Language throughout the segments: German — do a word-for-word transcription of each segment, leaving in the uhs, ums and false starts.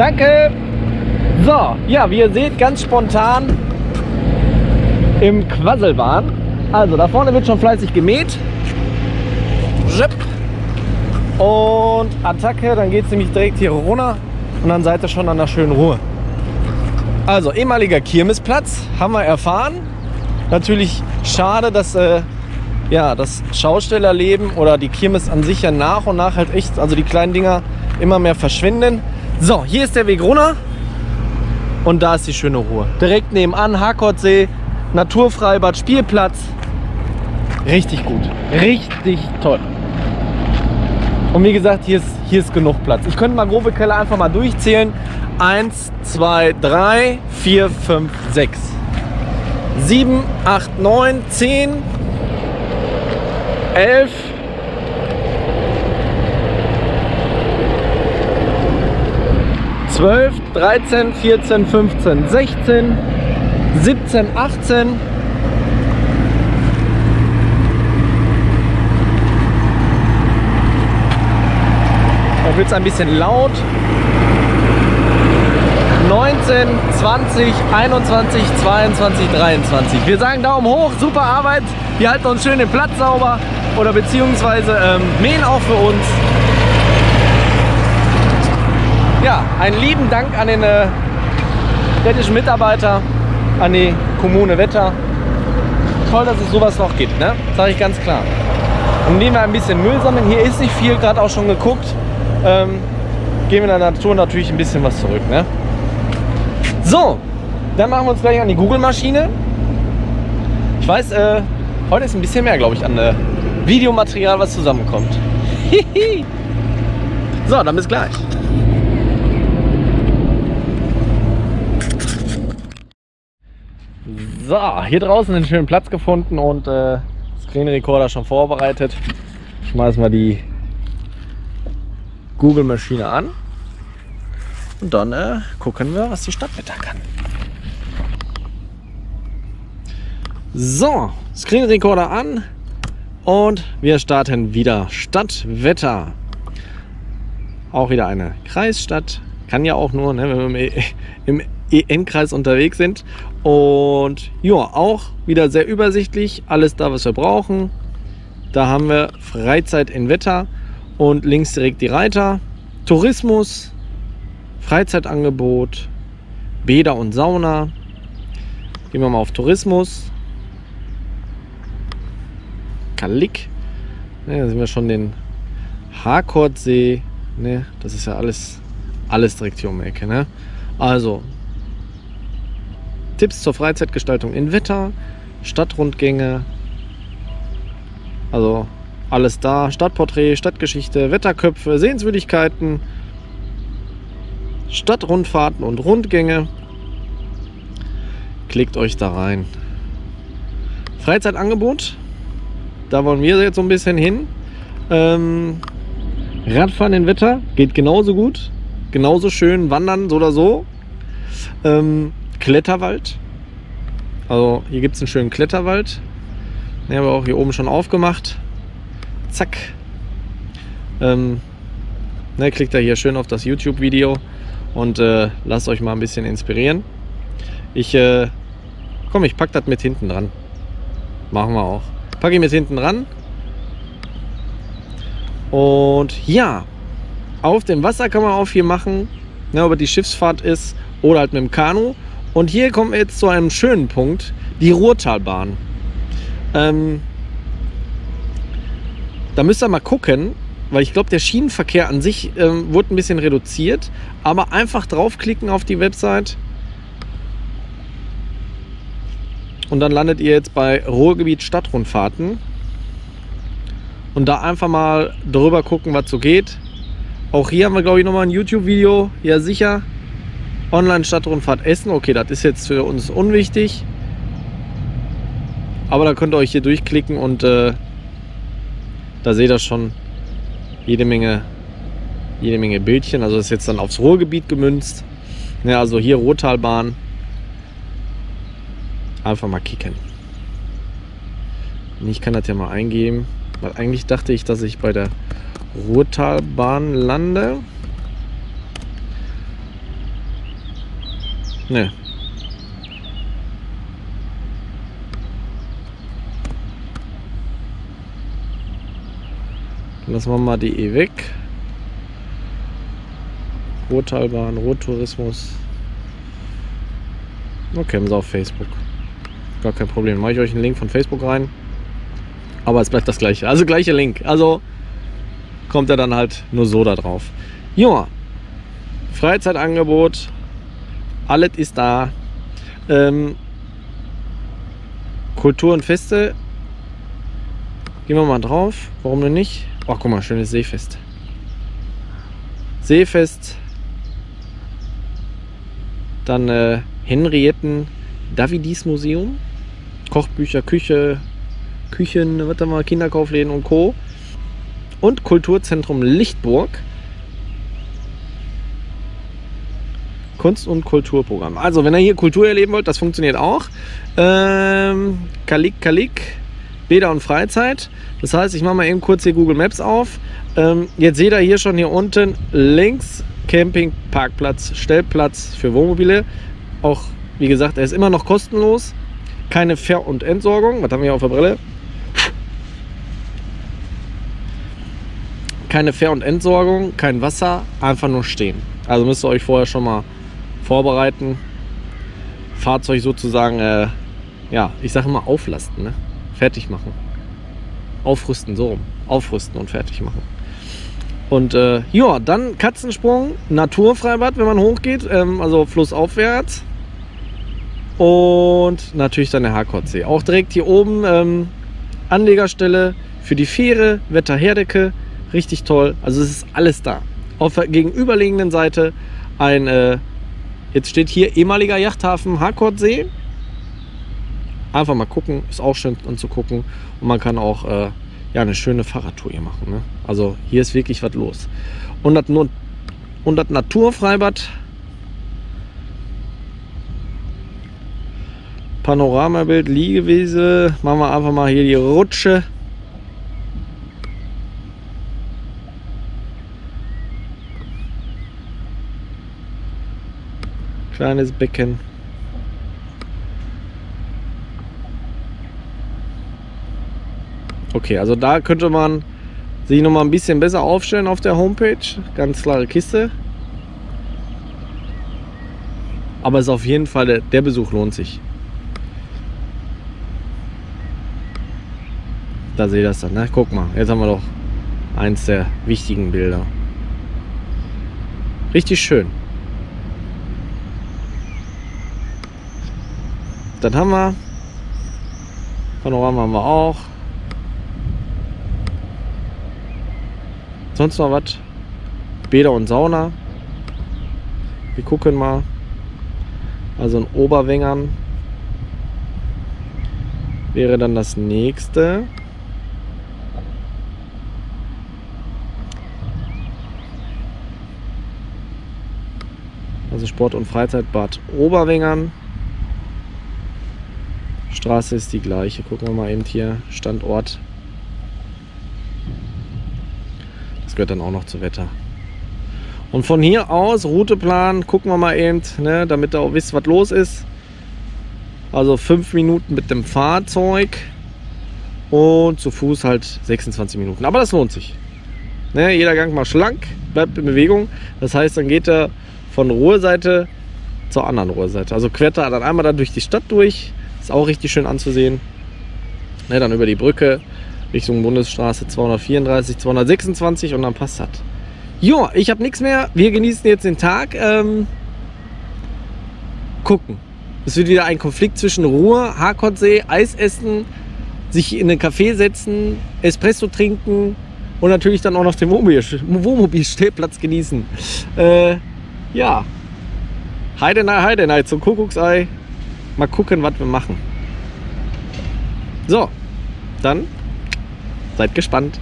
Danke! So, ja, wie ihr seht, ganz spontan im Quasselbahn. Also, da vorne wird schon fleißig gemäht. Und Attacke, dann geht es nämlich direkt hier runter und dann seid ihr schon an der schönen Ruhe. Also, ehemaliger Kirmesplatz, haben wir erfahren. Natürlich schade, dass äh, ja, das Schaustellerleben oder die Kirmes an sich ja nach und nach halt echt, also die kleinen Dinger, immer mehr verschwinden. So, hier ist der Weg runter und da ist die schöne Ruhe. Direkt nebenan Harkortsee, Naturfreibad, Spielplatz. Richtig gut, richtig toll. Und wie gesagt, hier ist, hier ist genug Platz. Ich könnte mal grobe Keller einfach mal durchzählen. eins, zwei, drei, vier, fünf, sechs, sieben, acht, neun, zehn, elf. zwölf, dreizehn, vierzehn, fünfzehn, sechzehn, siebzehn, achtzehn. Da wird es ein bisschen laut. neunzehn, zwanzig, einundzwanzig, zweiundzwanzig, dreiundzwanzig. Wir sagen Daumen hoch, super Arbeit. Wir halten uns schön den Platz sauber oder beziehungsweise ähm, mähen auch für uns. Ja, einen lieben Dank an den äh, städtischen Mitarbeiter, an die Kommune Wetter. Toll, dass es sowas noch gibt, ne? Sage ich ganz klar. Und nehmen wir ein bisschen Müll sammeln. Hier ist nicht viel, gerade auch schon geguckt. Ähm, geben wir in der Natur natürlich ein bisschen was zurück, ne? So, dann machen wir uns gleich an die Google-Maschine. Ich weiß, äh, heute ist ein bisschen mehr, glaube ich, an äh, Videomaterial, was zusammenkommt. So, dann bis gleich. So, hier draußen einen schönen Platz gefunden und äh, Screen Recorder schon vorbereitet. Schmeißen wir die Google-Maschine an und dann äh, gucken wir, was die Stadt Wetter kann. So, Screen Recorder an und wir starten wieder Stadtwetter. Auch wieder eine Kreisstadt. Kann ja auch nur, ne, wenn wir im E N-Kreis unterwegs sind. Und ja, auch wieder sehr übersichtlich. Alles da, was wir brauchen. Da haben wir Freizeit in Wetter und links direkt die Reiter. Tourismus, Freizeitangebot, Bäder und Sauna. Gehen wir mal auf Tourismus. Kalik. Ja, da sind wir schon den Harkortsee. Ne, das ist ja alles, alles direkt hier um die Ecke. Ne? Also, Tipps zur Freizeitgestaltung in Wetter, Stadtrundgänge, also alles da, Stadtporträt, Stadtgeschichte, Wetterköpfe, Sehenswürdigkeiten, Stadtrundfahrten und Rundgänge. Klickt euch da rein. Freizeitangebot, da wollen wir jetzt so ein bisschen hin. Ähm, Radfahren in Wetter geht genauso gut, genauso schön, Wandern so oder so. Ähm, Kletterwald, also hier gibt es einen schönen Kletterwald, den haben wir auch hier oben schon aufgemacht, zack, ähm, ne, klickt da hier schön auf das YouTube-Video und äh, lasst euch mal ein bisschen inspirieren. Ich, äh, komm, ich pack das mit hinten dran, machen wir auch, packe ich mit hinten dran und ja, auf dem Wasser kann man auch viel machen, ne, ob es die Schiffsfahrt ist oder halt mit dem Kanu. Und hier kommen wir jetzt zu einem schönen Punkt, die Ruhrtalbahn. Ähm, da müsst ihr mal gucken, weil ich glaube, der Schienenverkehr an sich ähm, wurde ein bisschen reduziert. Aber einfach draufklicken auf die Website und dann landet ihr jetzt bei Ruhrgebiet Stadtrundfahrten. Und da einfach mal drüber gucken, was so geht. Auch hier haben wir, glaube ich, nochmal ein YouTube-Video, ja sicher. Online-Stadtrundfahrt Essen, okay, das ist jetzt für uns unwichtig. Aber da könnt ihr euch hier durchklicken und äh, da seht ihr schon jede Menge, jede Menge Bildchen. Also das ist jetzt dann aufs Ruhrgebiet gemünzt. Ja, also hier Ruhrtalbahn. Einfach mal kicken. Ich kann das ja mal eingeben, weil eigentlich dachte ich, dass ich bei der Ruhrtalbahn lande. Ne. Lassen wir mal die E weg. Ruhrtalbahn, Ruhrtourismus. Okay, haben sie auf Facebook. Gar kein Problem. Mache ich euch einen Link von Facebook rein. Aber es bleibt das gleiche. Also gleiche Link. Also kommt er dann halt nur so da drauf. Ja, Freizeitangebot. Alles ist da. Ähm, Kultur und Feste. Gehen wir mal drauf. Warum denn nicht? Ach, guck mal, schönes Seefest. Seefest. Dann äh, Henrietten Davidis Museum. Kochbücher, Küche, Küchen, was haben wir, Kinderkaufläden und Co. Und Kulturzentrum Lichtburg. Kunst- und Kulturprogramm. Also, wenn ihr hier Kultur erleben wollt, das funktioniert auch. Ähm, Kalik, Kalik, Bäder und Freizeit. Das heißt, ich mache mal eben kurz hier Google Maps auf. Ähm, jetzt seht ihr hier schon hier unten links Camping, Parkplatz, Stellplatz für Wohnmobile. Auch, wie gesagt, er ist immer noch kostenlos. Keine Ver- und Entsorgung. Was haben wir hier auf der Brille? Keine Ver- und Entsorgung, kein Wasser, einfach nur stehen. Also müsst ihr euch vorher schon mal vorbereiten, Fahrzeug sozusagen, äh, ja, ich sage mal auflasten, ne? Fertig machen, aufrüsten, so rum, aufrüsten und fertig machen. Und äh, ja, dann Katzensprung, Naturfreibad, wenn man hochgeht, ähm, also flussaufwärts, und natürlich dann der Harkortsee. Auch direkt hier oben ähm, Anlegerstelle für die Fähre, Wetterherdecke, richtig toll. Also es ist alles da. Auf der gegenüberliegenden Seite ein äh, jetzt steht hier ehemaliger Yachthafen Harkortsee. Einfach mal gucken, ist auch schön anzugucken. Und man kann auch äh, ja, eine schöne Fahrradtour hier machen. Ne? Also hier ist wirklich was los. Und das, und das Naturfreibad. Panoramabild, Liegewiese. Machen wir einfach mal hier die Rutsche. Kleines Becken. Okay, also da könnte man sich noch mal ein bisschen besser aufstellen auf der Homepage. Ganz klare Kiste. Aber es ist auf jeden Fall, der, der Besuch lohnt sich. Da seht ihr das dann, ne? Guck mal, jetzt haben wir doch eins der wichtigen Bilder. Richtig schön. Dann haben wir Panorama haben wir auch. Sonst noch was? Bäder und Sauna. Wir gucken mal. Also in Oberwengern wäre dann das nächste. Also Sport- und Freizeitbad Oberwengern. Straße ist die gleiche. Gucken wir mal eben hier Standort. Das gehört dann auch noch zu Wetter. Und von hier aus, Routeplan, gucken wir mal eben, ne, damit ihr auch wisst, was los ist. Also fünf Minuten mit dem Fahrzeug und zu Fuß halt sechsundzwanzig Minuten. Aber das lohnt sich. Ne, jeder Gang mal schlank, bleibt in Bewegung. Das heißt, dann geht er von Ruhrseite zur anderen Ruhrseite. Also quert er dann einmal da durch die Stadt durch. Ist auch richtig schön anzusehen. Ne, dann über die Brücke Richtung Bundesstraße zweihundertvierunddreißig, zweihundertsechsundzwanzig und dann passt das. Jo, ich habe nichts mehr. Wir genießen jetzt den Tag. Ähm, gucken. Es wird wieder ein Konflikt zwischen Ruhr, Harkortsee, Eis essen, sich in einen Café setzen, Espresso trinken und natürlich dann auch noch den Wohnmobil-Stellplatz genießen. Äh, ja. Heidenei, Heidenei zum Kuckucksei. Mal gucken, was wir machen. So, dann seid gespannt.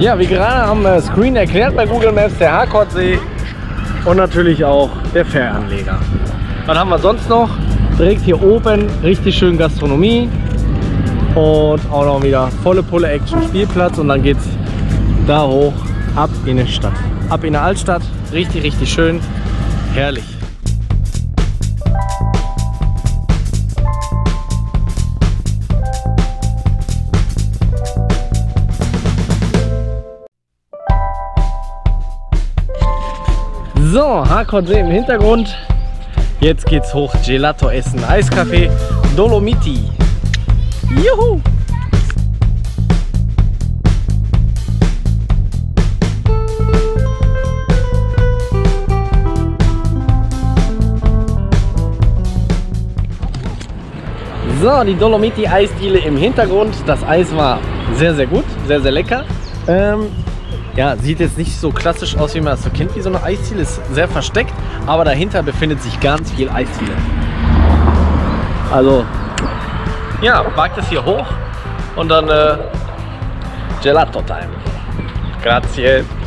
Ja, wie gerade am Screen erklärt bei Google Maps, der Harkortsee und natürlich auch der Fähranleger. Was haben wir sonst noch? Direkt hier oben richtig schön Gastronomie und auch noch wieder volle Pulle Action Spielplatz und dann geht's da hoch ab in die Stadt. Ab in die Altstadt, richtig, richtig schön, herrlich. So, Harkortsee im Hintergrund. Jetzt geht's hoch, Gelato essen, Eiscafé Dolomiti. Juhu! So, die Dolomiti Eisdiele im Hintergrund. Das Eis war sehr, sehr gut, sehr, sehr lecker. Ähm, Ja, sieht jetzt nicht so klassisch aus, wie man das so kennt, wie so eine Eisdiele. Ist sehr versteckt, aber dahinter befindet sich ganz viel Eisdiele. Also, ja, wagt es hier hoch und dann äh, Gelato-Time. Grazie.